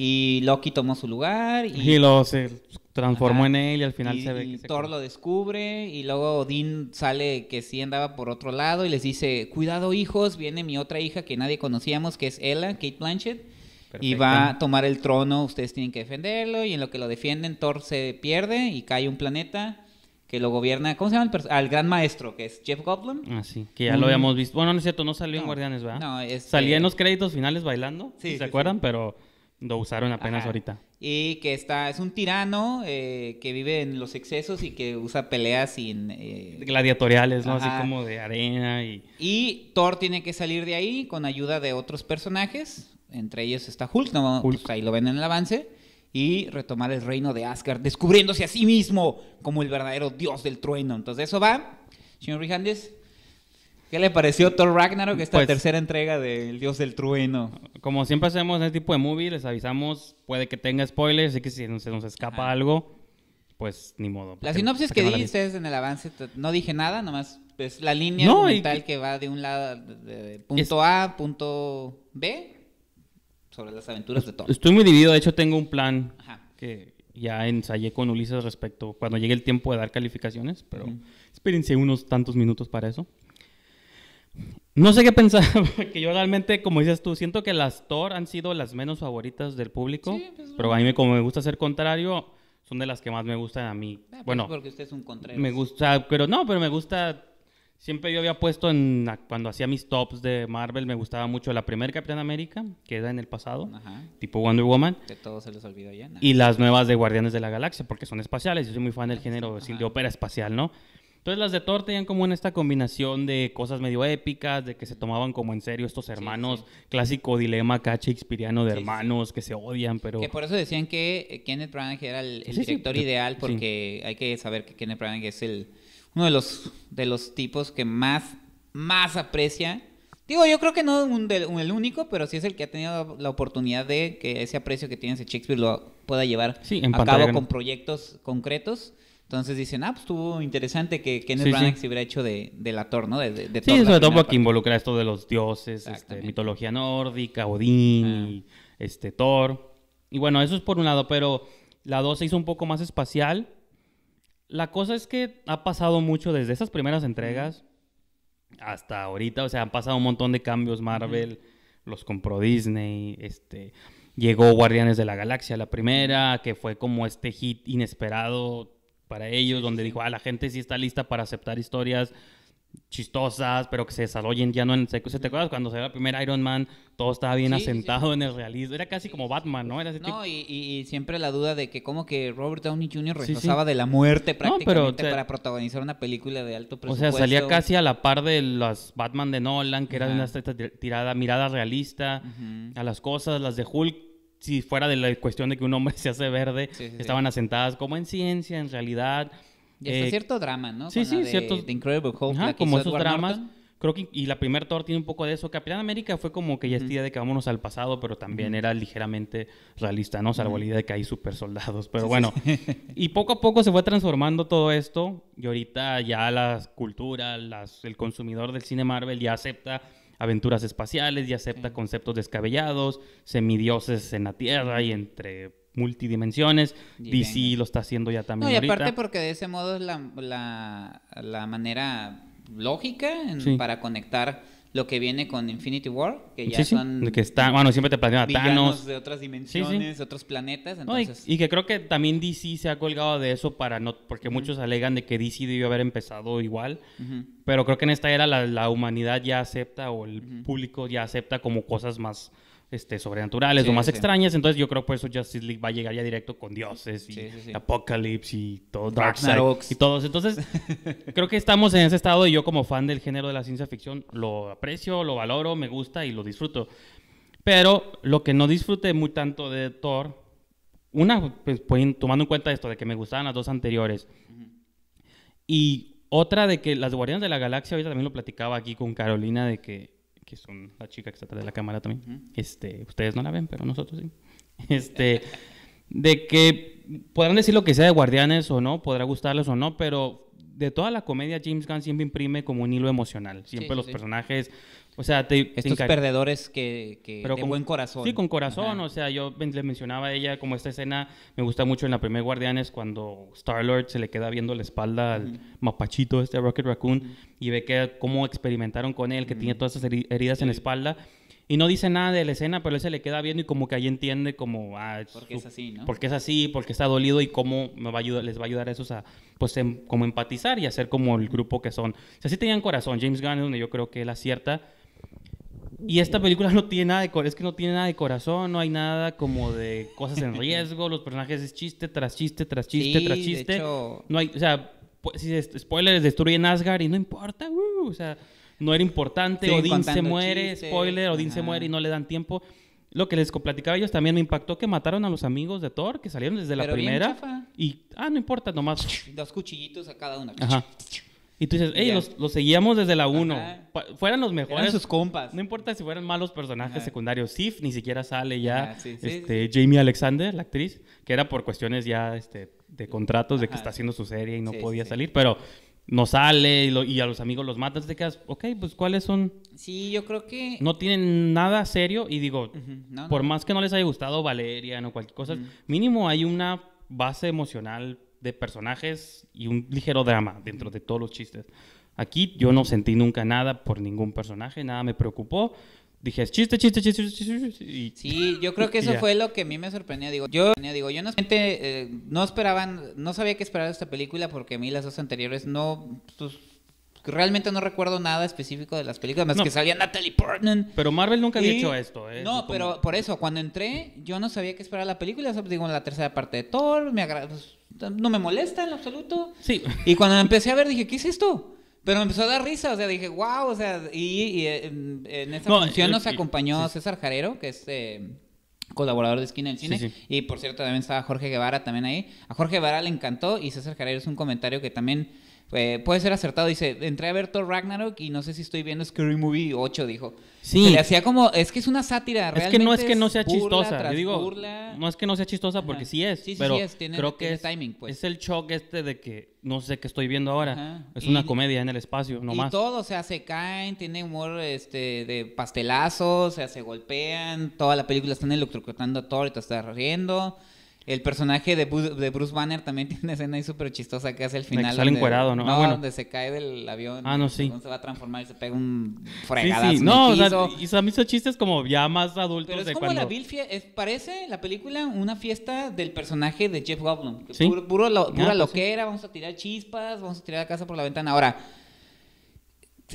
y Loki tomó su lugar. Y lo se transformó en él y al final se ve que Thor lo descubre y luego Odín sale que sí andaba por otro lado y les dice, cuidado hijos, viene mi otra hija que nadie conocíamos, que es Hela, Cate Blanchett. Perfecto. Y va a tomar el trono, ustedes tienen que defenderlo y en lo que lo defienden Thor se pierde y cae un planeta que lo gobierna, ¿cómo se llama? Al gran maestro, que es Jeff Goldblum. Ah, sí, que ya lo habíamos visto. Bueno, no es cierto, no salió en Guardianes, ¿verdad? No, salía en los créditos finales bailando, ¿se acuerdan? Sí. Pero... lo usaron apenas ahorita. Y que es un tirano que vive en los excesos y que usa peleas sin... gladiatoriales, ¿no? Ajá. Así como de arena y... Y Thor tiene que salir de ahí con ayuda de otros personajes. Entre ellos está Hulk, ¿no? Hulk. Pues ahí lo ven en el avance. Y retomar el reino de Asgard, descubriéndose a sí mismo como el verdadero dios del trueno. Entonces eso va. Señor Rijandes, ¿qué le pareció Thor Ragnarok, esta tercera entrega del Dios del Trueno? Como siempre hacemos en este tipo de movie, les avisamos, puede que tenga spoilers, así que si se nos escapa algo, pues ni modo. La sinopsis que dices en el avance, no dije nada, nomás es la línea argumental que va de un lado, de punto A a punto B, sobre las aventuras de Thor. Estoy muy dividido, de hecho tengo un plan que ya ensayé con Ulises respecto, cuando llegue el tiempo de dar calificaciones, pero espérense unos tantos minutos para eso. No sé qué pensar, porque yo realmente, como dices tú, siento que las Thor han sido las menos favoritas del público, sí, pues, pero a mí como me gusta ser contrario, son de las que más me gustan a mí. Pues bueno, porque usted es un contrario. Me gusta, pero me gusta, siempre yo había puesto en, cuando hacía mis tops de Marvel, me gustaba mucho la primera Capitán América, que era en el pasado, tipo Wonder Woman. Que todos se les olvidó ya. Y las nuevas de Guardianes de la Galaxia, porque son espaciales, yo soy muy fan del género de ópera espacial, ¿no? Entonces las de Thor tenían como en esta combinación de cosas medio épicas, de que se tomaban como en serio estos hermanos, clásico dilema acá shakespeariano de hermanos que se odian, pero... Que por eso decían que Kenneth Branagh era el director ideal, porque hay que saber que Kenneth Branagh es uno de los tipos que más aprecia. Digo, yo creo que no el único, pero sí es el que ha tenido la oportunidad de que ese aprecio que tiene ese Shakespeare lo pueda llevar a cabo con proyectos concretos. Entonces dicen, pues estuvo interesante que Kenneth Branagh se hubiera hecho de la Thor, ¿no? De Thor, sobre todo porque involucra esto de los dioses, mitología nórdica, Odín, y Thor. Y bueno, eso es por un lado, pero la 2 se hizo un poco más espacial. La cosa es que ha pasado mucho desde esas primeras entregas hasta ahorita. O sea, han pasado un montón de cambios. Marvel los compró Disney, llegó Guardianes de la Galaxia, la primera, que fue como este hit inesperado para ellos, donde dijo, la gente sí está lista para aceptar historias chistosas, pero que se desarrollen ya no en... ¿Te acuerdas cuando salió la primera Iron Man? Todo estaba bien asentado en el realismo. Era casi como Batman, ¿no? Era ese tipo. Y siempre la duda de que como que Robert Downey Jr. rechazaba de la muerte prácticamente para protagonizar una película de alto presupuesto. O sea, salía casi a la par de las Batman de Nolan, que era una mirada realista a las cosas, las de Hulk. Si fuera de la cuestión de que un hombre se hace verde, estaban asentadas como en ciencia, en realidad. Y hasta cierto drama, ¿no? Sí, cierto. The Incredible Hulk. Como esos dramas. Creo que, y la primera Thor tiene un poco de eso. Capitán América fue como que ya es día de que vámonos al pasado, pero también era ligeramente realista, ¿no? Salvo la idea de que hay super soldados. Pero bueno, y poco a poco se fue transformando todo esto. Y ahorita ya la cultura, el consumidor del cine Marvel ya acepta aventuras espaciales, ya acepta conceptos descabellados, semidioses en la Tierra y entre multidimensiones. DC lo está haciendo ya también ahorita. Y aparte porque de ese modo es la manera lógica para conectar lo que viene con Infinity War, que ya son... Que está, bueno, siempre te plantean a Thanos. De otras dimensiones, otros planetas, entonces... No, y que creo que también DC se ha colgado de eso para no... Porque muchos alegan de que DC debió haber empezado igual, pero creo que en esta era la humanidad ya acepta, o el público ya acepta como cosas más sobrenaturales o más extrañas. Entonces yo creo que por eso Justice League va a llegar ya directo con dioses y Apocalypse y todo, Ragnarok y todos. Entonces creo que estamos en ese estado y yo como fan del género de la ciencia ficción lo aprecio, lo valoro, me gusta y lo disfruto. Pero lo que no disfruté muy tanto de Thor, pues, tomando en cuenta esto de que me gustaban las dos anteriores y otra de que las Guardianes de la Galaxia, ahorita también lo platicaba aquí con Carolina de que son la chica que está atrás de la cámara también, ustedes no la ven, pero nosotros sí, de que podrán decir lo que sea de Guardianes o no, podrá gustarles o no, pero de toda la comedia James Gunn siempre imprime como un hilo emocional, siempre los personajes, o sea, estos perdedores que pero de buen corazón. Sí, con corazón, o sea, yo le mencionaba a ella como esta escena, me gusta mucho en la primera Guardianes cuando Star-Lord se le queda viendo la espalda al mapachito, Rocket Raccoon, y ve que cómo experimentaron con él, que tiene todas esas heridas en la espalda, y no dice nada de la escena, pero él se le queda viendo y como que ahí entiende como... porque es así, ¿no? Porque es así, porque está dolido y cómo les va a ayudar a esos a, pues, como empatizar y hacer como el grupo que son. O sea, sí tenían corazón. James Gunn es donde yo creo que él acierta. Y esta película no tiene nada de corazón, es que no tiene nada de corazón, no hay nada como de cosas en riesgo, los personajes es chiste tras chiste tras chiste tras chiste. De hecho... No hay, o sea, si spoilers, destruyen Asgard y no importa, o sea... No era importante, Odín se muere, chistes. Spoiler, Odín se muere y no le dan tiempo. Lo que les platicaba a ellos también me impactó que mataron a los amigos de Thor, que salieron desde la primera. Bien chafa. Y, no importa, nomás. Dos cuchillitos a cada uno. Ajá. Y tú dices, hey, los seguíamos desde la 1. Fueran los mejores. Eran sus compas. No importa si fueran malos personajes secundarios. Sif ni siquiera sale ya. Sí. Jamie Alexander, la actriz, que era por cuestiones ya de contratos, de que está haciendo su serie y no podía salir. Pero no sale y a los amigos los matan. Te quedas, ok, pues ¿cuáles son? Sí, yo creo que... No tienen nada serio. Y digo, por más que no les haya gustado Valerian o cualquier cosa, mínimo hay una base emocional de personajes y un ligero drama dentro de todos los chistes. Aquí yo no sentí nunca nada por ningún personaje, nada me preocupó. Dije, chiste. Y... Sí, yo creo que eso fue lo que a mí me sorprendió. Yo no esperaban, no sabía qué esperar de esta película porque a mí las dos anteriores no... Pues, realmente no recuerdo nada específico de las películas, más que salía Natalie Portman. Pero Marvel nunca había hecho esto, ¿eh? No, pero por eso, cuando entré, yo no sabía qué esperar la película. O sea, digo, la tercera parte de Thor, no me molesta en absoluto. Sí. Y cuando empecé a ver, dije, ¿qué es esto? Pero me empezó a dar risa, o sea, dije, wow, o sea, y en esa función nos acompañó César Jarero, que es... colaborador de Esquina del Cine, y por cierto también estaba Jorge Guevara también ahí. A Jorge Guevara le encantó, y César Jarero es un comentario que también puede ser acertado. Dice, entré a ver Thor Ragnarok y no sé si estoy viendo Scary Movie 8, dijo. Sí. Se le hacía como, es que es una sátira, realmente es que no sea chistosa. Yo digo, burla. No es que no sea chistosa porque sí es, pero sí es. Creo que es timing, pues. Es el shock de que no sé qué estoy viendo ahora. Ajá. Es una comedia en el espacio, nomás. Y todo, o sea, se caen, tiene humor de pastelazo, o sea, se golpean, toda la película están electrocutando a Thor y te estás riendo. El personaje de Bruce Banner también tiene una escena ahí súper chistosa que hace el final. Sale encuerado, ¿no? Donde se cae del avión. Ah, no, sí. Se va a transformar y se pega un fregadazo. Sí. No, o sea, y son esos chistes como ya más adultos. Pero es como cuando... la vil fiesta. Parece la película una fiesta del personaje de Jeff Goldblum. Sí. Pura loquera, vamos a tirar chispas, vamos a tirar la casa por la ventana. Ahora,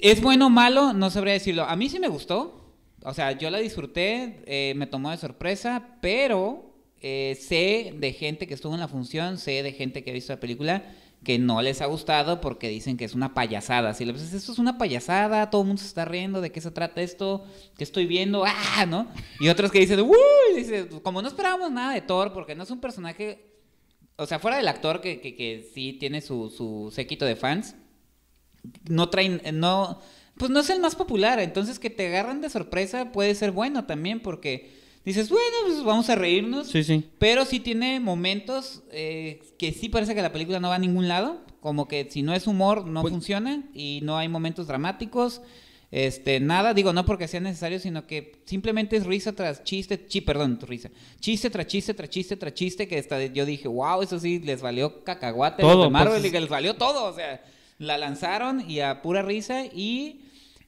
¿es bueno o malo? No sabría decirlo. A mí sí me gustó. O sea, yo la disfruté, me tomó de sorpresa, pero... sé de gente que estuvo en la función, sé de gente que ha visto la película que no les ha gustado porque dicen que es una payasada. Si le dices, esto es una payasada, todo el mundo se está riendo, ¿de qué se trata esto? ¿Qué estoy viendo? ¡Ah! ¿No? Y otros que dicen, ¡uy! Dice, como no esperábamos nada de Thor, porque no es un personaje... O sea, fuera del actor que sí tiene su séquito de fans, no traen... No, pues no es el más popular, entonces que te agarran de sorpresa puede ser bueno también porque... Dices, bueno, pues vamos a reírnos. Sí. Pero sí tiene momentos que sí parece que la película no va a ningún lado. Como que si no es humor, no funciona. Y no hay momentos dramáticos. Nada, digo, no porque sea necesario, sino que simplemente es risa tras chiste. Chiste tras chiste, tras chiste, tras chiste. Que hasta yo dije, wow, eso sí, les valió cacahuate. Todo, Marvel, pues... les valió todo. O sea, la lanzaron y a pura risa y...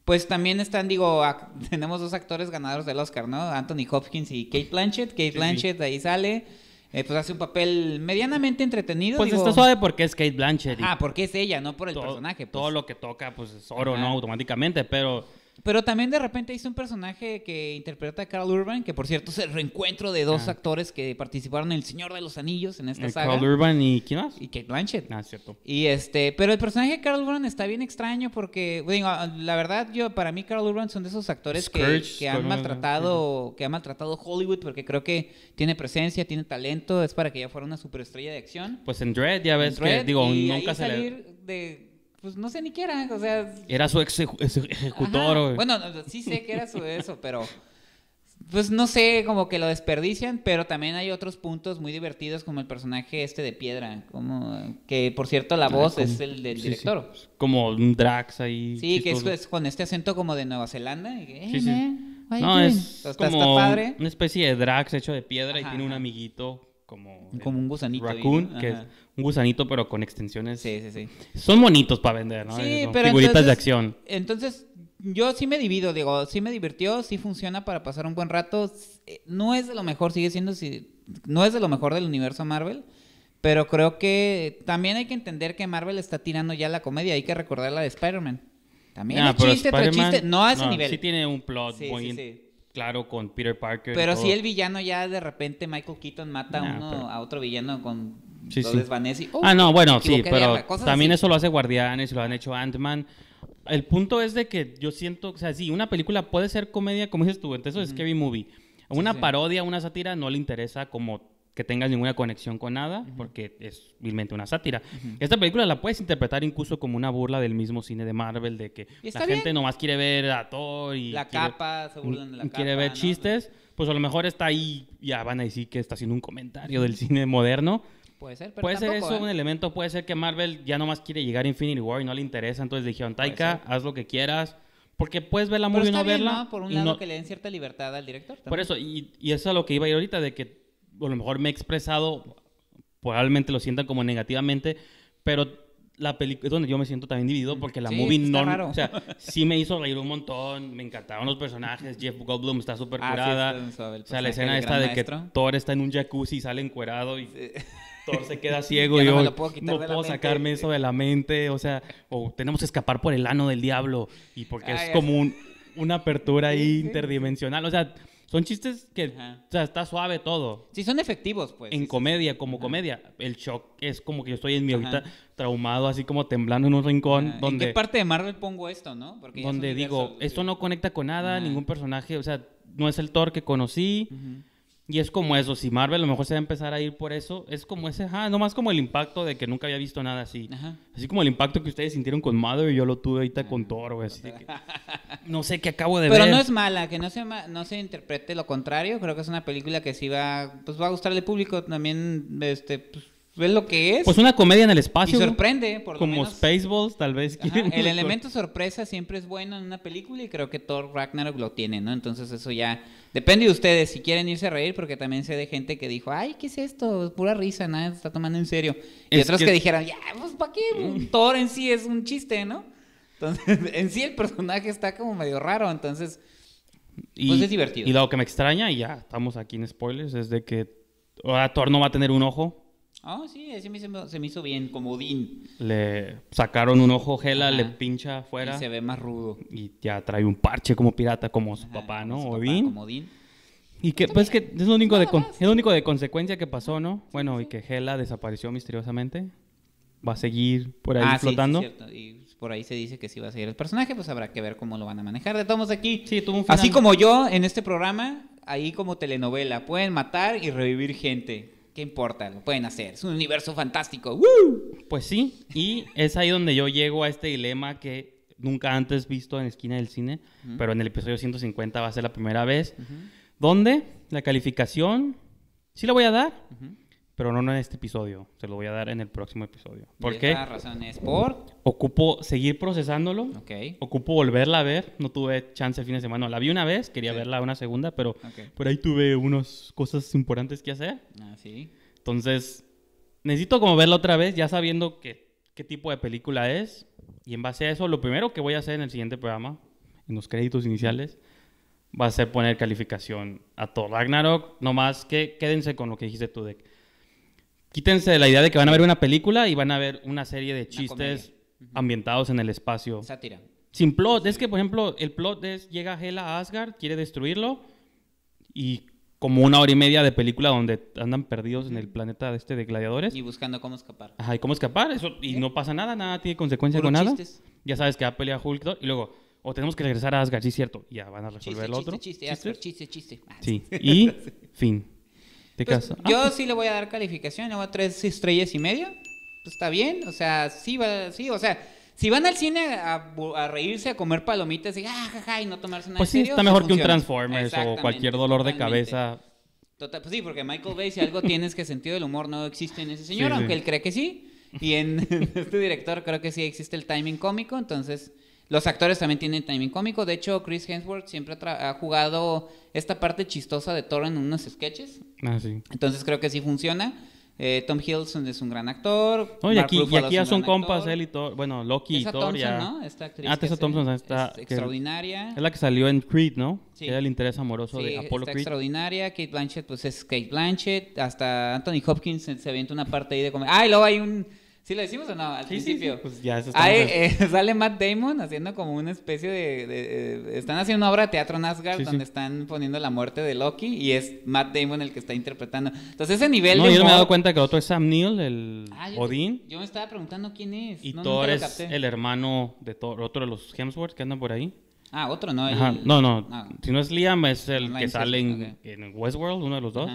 Pues también están, digo, tenemos dos actores ganadores del Oscar, ¿no? Anthony Hopkins y Cate Blanchett. Cate Blanchett ahí sale, pues hace un papel medianamente entretenido. Pues digo, está suave porque es Cate Blanchett. Ah, porque es ella, no por el personaje. Pues. Todo lo que toca, pues es oro, ¿no? Automáticamente, pero... Pero también de repente hizo un personaje que interpreta a Karl Urban, que por cierto es el reencuentro de dos actores que participaron en El Señor de los Anillos en esta saga. Karl Urban y ¿quién más? Y Cate Blanchett. Ah, cierto. Y pero el personaje de Karl Urban está bien extraño porque, digo, la verdad para mí Karl Urban son de esos actores que han maltratado Hollywood porque creo que tiene presencia, tiene talento, es para que ya fuera una superestrella de acción. Pues en Dread ya ves que, digo, nunca se le... Pues no sé ni qué era, o sea... Era su ejecutor. Ajá. Bueno, sí sé que era eso, pero... Pues no sé, como que lo desperdician, pero también hay otros puntos muy divertidos como el personaje de piedra, como que por cierto la voz es el del director. Sí. Como un Drax ahí. Sí, chistoso. Que es con este acento como de Nueva Zelanda. Y que, no, es como padre. Una especie de Drax hecho de piedra y tiene un amiguito... Como un gusanito. Raccoon, que es un gusanito, pero con extensiones. Sí. Son bonitos para vender, ¿no? Sí, son pero figuritas de acción. Entonces, yo sí me divido, digo, sí me divirtió, sí funciona para pasar un buen rato. No es de lo mejor, sigue siendo, no es de lo mejor del universo Marvel, pero creo que también hay que entender que Marvel está tirando ya la comedia, hay que recordar la de Spider-Man. También es chiste tras chiste, no a ese nivel. Sí tiene un plot muy... Claro, con Peter Parker. Pero sí el villano ya de repente Michael Keaton mata a otro villano con todo desvanece. Y, pero también así. Eso lo hace Guardianes, lo han hecho Ant-Man. El punto es de que yo siento, o sea, sí, una película puede ser comedia, como dices tú, entonces eso es Scary Movie. Una parodia, una sátira no le interesa como que tengas ninguna conexión con nada, uh-huh, porque es vilmente una sátira. Uh-huh. Esta película la puedes interpretar incluso como una burla del mismo cine de Marvel, de que la gente nomás quiere ver a Thor y... La capa, se burlan de la capa. Quiere ver chistes, pues a lo mejor está ahí, ya van a decir que está haciendo un comentario del cine moderno. Puede ser, pero puede tampoco, ser eso un elemento, puede ser que Marvel ya nomás quiere llegar a Infinity War y no le interesa, entonces dijeron, Taika, haz lo que quieras. Porque puedes ver la movie y no verla. Pero ¿no? Por un lado no... que le den cierta libertad al director. También. Por eso, y eso es lo que iba a ir ahorita, de que a lo mejor me he expresado, probablemente lo sientan como negativamente, pero la película es donde yo me siento también dividido porque la movie no... Raro. O sea, sí me hizo reír un montón, me encantaron los personajes, Jeff Goldblum está súper curada. Sí, está suave, o sea, la escena esta de maestro, que Thor está en un jacuzzi y sale encuerado y... Sí. Thor se queda ciego y yo no puedo sacarme eso de la mente, o sea, o tenemos que escapar por el ano del diablo, y porque es como una apertura ahí interdimensional, o sea, son chistes que, o sea, está suave todo. Sí, son efectivos, pues. En comedia, como comedia, el shock es como que yo estoy en mi ahorita traumado, así como temblando en un rincón. Donde, ¿en qué parte de Marvel pongo esto, no? Porque donde digo, esto no conecta con nada, ningún personaje, o sea, no es el Thor que conocí. Y es como eso, si Marvel a lo mejor se va a empezar a ir por eso, es como ese, nomás como el impacto de que nunca había visto nada así. Ajá. Así como el impacto que ustedes sintieron con Mother y yo lo tuve ahorita con Thor, güey, así de que no sé qué acabo de ver. Pero no es mala, que no se interprete lo contrario, creo que es una película que sí va a gustar al público también, pues, es lo que es. Pues una comedia en el espacio. Y sorprende, por lo como menos. Como Spaceballs, tal vez. El elemento sorpresa siempre es bueno en una película y creo que Thor Ragnarok lo tiene, ¿no? Entonces eso ya depende de ustedes si quieren irse a reír, porque también sé de gente que dijo, ay, ¿qué es esto? Pura risa, nada, se está tomando en serio. Y otros que dijeron, ya, pues ¿para qué? Thor en sí es un chiste, ¿no? Entonces, en sí el personaje está como medio raro, entonces pues es divertido. Y lo que me extraña, y ya estamos aquí en spoilers, es de que ahora Thor no va a tener un ojo. Oh, sí, ese se me hizo bien, como Odín. Le sacaron un ojo, Hela, le pincha afuera. Y se ve más rudo. Y ya trae un parche como pirata, como su papá, ¿no? Como Odín. Papá, como Odín. Y que, pues, que es lo único de consecuencia que pasó, ¿no? Bueno, sí. Y que Hela desapareció misteriosamente. Va a seguir por ahí flotando. Sí, cierto. Y por ahí se dice que sí va a seguir el personaje, pues habrá que ver cómo lo van a manejar. De todos aquí, sí, tuvo un final. Así como yo, en este programa, ahí como telenovela, pueden matar y revivir gente. ¿Qué importa? Lo pueden hacer. Es un universo fantástico. ¡Woo! Pues sí. Y es ahí donde yo llego a este dilema que nunca antes visto en la esquina del cine, pero en el episodio 150 va a ser la primera vez, donde la calificación sí la voy a dar, pero no en este episodio. Se lo voy a dar en el próximo episodio. ¿Por qué? La razón es por... Ocupo seguir procesándolo. Okay. Ocupo volverla a ver. No tuve chance el fin de semana. No, la vi una vez, quería verla una segunda, pero por ahí tuve unas cosas importantes que hacer. Ah, sí. Entonces, necesito como verla otra vez, ya sabiendo qué tipo de película es. Y en base a eso, lo primero que voy a hacer en el siguiente programa, en los créditos iniciales, va a ser poner calificación a Thor Ragnarok. Nomás que quédense con lo que dijiste tú, de quítense de la idea de que van a ver una película y van a ver una serie de chistes ambientados en el espacio. Sátira. Sin plot. Sí. Es que, por ejemplo, el plot es llega Hela a Asgard, quiere destruirlo y como una hora y media de película donde andan perdidos en el planeta de gladiadores. Y buscando cómo escapar. Ajá, y cómo escapar. Eso, y no pasa nada, nada tiene consecuencias con nada. Chistes. Ya sabes que va a pelear Hulk y luego, o tenemos que regresar a Asgard, sí es cierto. Ya van a resolver el otro. Chiste, Asgard. Ah, sí, y fin. Pues, yo sí le voy a dar calificación, le voy a 3.5 estrellas. Pues está bien, o sea, sí, o sea, si van al cine a reírse, a comer palomitas y y no tomarse nada en serio, está mejor que un Transformers o cualquier dolor de cabeza. Total, pues sí, porque Michael Bay, si algo tiene es que sentido del humor no existe en ese señor, aunque él cree que sí. Y en este director creo que sí existe el timing cómico, entonces... Los actores también tienen timing cómico. De hecho, Chris Hemsworth siempre ha jugado esta parte chistosa de Thor en unos sketches. Ah, sí. Entonces creo que sí funciona. Tom Hiddleston es un gran actor. No, y aquí ya son compas él y Thor. Bueno, Loki y Thor Thompson, ya. ¿No? Esta actriz Tessa Thompson está extraordinaria. Es la que salió en Creed, ¿no? Sí. Era el interés amoroso de Apollo Creed. Extraordinaria. Cate Blanchett, pues es Cate Blanchett. Hasta Anthony Hopkins se avienta una parte ahí de comer. Ah, y luego hay un... ¿Sí lo decimos o no? Al principio. Sí. Pues ya, eso está sale Matt Damon haciendo como una especie de están haciendo una obra de teatro en Asgard donde están poniendo la muerte de Loki y es Matt Damon el que está interpretando. Entonces ese nivel de humor... Yo me he dado cuenta que el otro es Sam Neill, el Odín. Yo me estaba preguntando quién es. Y Thor es el hermano de Thor, otro de los Hemsworth que andan por ahí. Ah, otro no. No. Si no es Liam, es el que sale en Westworld, uno de los dos.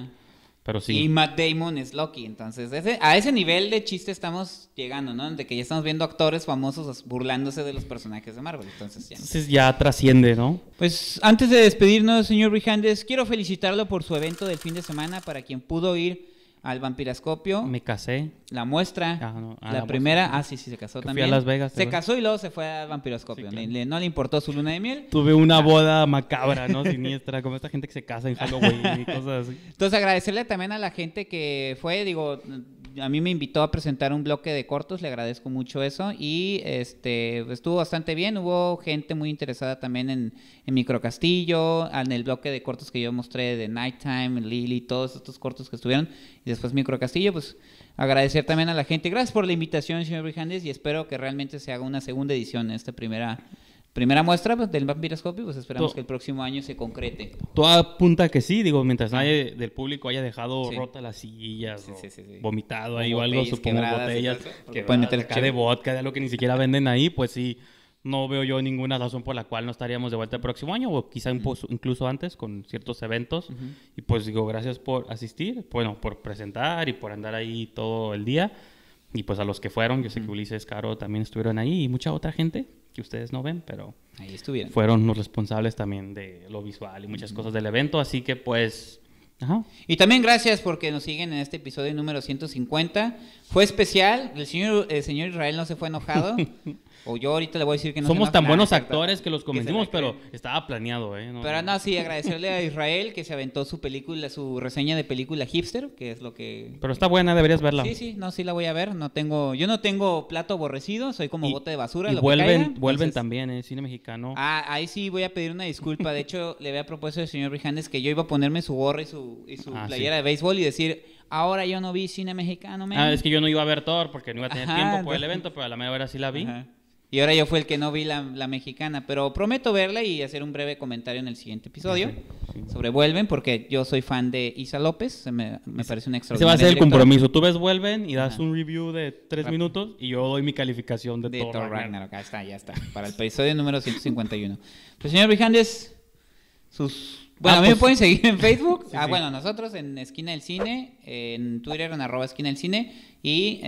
Pero sí. Y Matt Damon es Loki. Entonces, a ese nivel de chiste estamos llegando, ¿no? De que ya estamos viendo actores famosos burlándose de los personajes de Marvel. Entonces ya, ya trasciende, ¿no? Pues antes de despedirnos, señor Brijandes, quiero felicitarlo por su evento del fin de semana. Para quien pudo ir al Vampirascopio. Me casé. La muestra. La primera. Muestra. Ah, sí, sí, se casó que también. Fui a Las Vegas. Se casó y luego se fue al Vampirascopio. Sí, claro. No le importó su luna de miel. Tuve una boda macabra, ¿no? Siniestra, como esta gente que se casa en Halloween y cosas así. Entonces, agradecerle también a la gente que fue, digo, a mí me invitó a presentar un bloque de cortos, le agradezco mucho eso. Y estuvo bastante bien, hubo gente muy interesada también en Microcastillo, en el bloque de cortos que yo mostré de Nighttime, Lily, todos estos cortos que estuvieron. Y después Microcastillo, pues agradecer también a la gente. Gracias por la invitación, señor Brijandes, y espero que realmente se haga una segunda edición en esta primera muestra pues, del Vampiroscopio, pues esperamos que el próximo año se concrete. Todo apunta que sí, digo, mientras nadie del público haya dejado rota las sillas, vomitado ahí o algo, supongo, botellas, que pueden meter acá de vodka, de algo que ni siquiera venden ahí, pues sí, no veo yo ninguna razón por la cual no estaríamos de vuelta el próximo año o quizá incluso antes con ciertos eventos. Y pues digo, gracias por asistir, bueno, por presentar y por andar ahí todo el día. Y pues a los que fueron, yo sé que Ulises, Caro también estuvieron ahí y mucha otra gente que ustedes no ven, pero ahí estuvieron. Fueron los responsables también de lo visual y muchas cosas del evento, así que pues... Ajá. Y también gracias porque nos siguen en este episodio número 150. Fue especial, el señor Israel no se fue enojado. O yo ahorita le voy a decir que no. Somos tan buenos actores que los convencimos, pero estaba planeado, ¿eh? No, pero no, sí, agradecerle a Israel que se aventó su película, su reseña de película hipster, que es lo que... Pero está buena, deberías verla. Sí, sí, no, sí la voy a ver. Yo no tengo plato aborrecido, soy como bote de basura. Y lo Vuelven también, ¿eh? Cine mexicano. Ah, ahí sí voy a pedir una disculpa. De hecho, le había propuesto al señor Brijandes que yo iba a ponerme su gorra y su playera de béisbol y decir... Ahora yo no vi cine mexicano, man. Ah, es que yo no iba a ver Thor porque no iba a tener tiempo por el evento, pero a la media hora sí la vi. Ajá. Y ahora yo fui el que no vi la mexicana, pero prometo verla y hacer un breve comentario en el siguiente episodio sobre Vuelven, porque yo soy fan de Issa López, me parece un extraordinario. Ese va a ser el compromiso, tú ves Vuelven y das un review de 3 minutos y yo doy mi calificación de Thor Ragnarok. Acá está, ya está, para el episodio número 151. Pues señor Brijandes, bueno, a mí me pueden seguir en Facebook. Bueno, nosotros en Esquina del Cine, en Twitter en @EsquinaDelCine. Y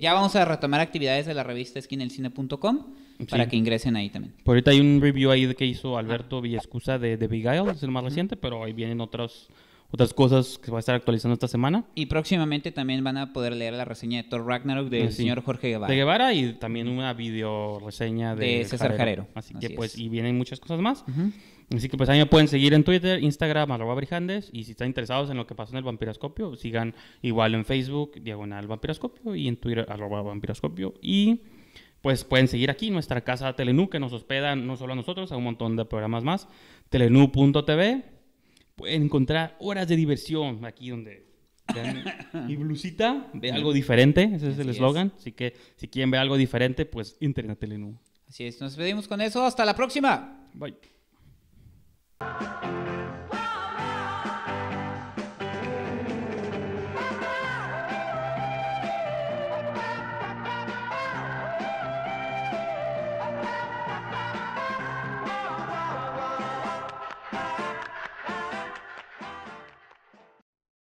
ya vamos a retomar actividades de la revista esquinadelcine.com para que ingresen ahí también. Por ahorita hay un review ahí que hizo Alberto Villescusa de The Beguile, es el más reciente, pero ahí vienen otras cosas que va a estar actualizando esta semana. Y próximamente también van a poder leer la reseña de Thor Ragnarok del señor Jorge Guevara. De Guevara y también una video reseña de César Jarero. Así que pues, y vienen muchas cosas más. Así que pues ahí me pueden seguir en Twitter, Instagram, @Brijandes. Y si están interesados en lo que pasó en el Vampiroscopio, sigan igual en Facebook, @ Vampiroscopio. Y en Twitter, @ Vampiroscopio. Y pues pueden seguir aquí nuestra casa Telenú, que nos hospeda no solo a nosotros, a un montón de programas más. Telenú.tv. Pueden encontrar horas de diversión aquí donde... Y blusita, ve algo diferente. Ese es el eslogan. Así que si quieren ver algo diferente, pues entren a Telenú. Así es, nos despedimos con eso. Hasta la próxima. Bye.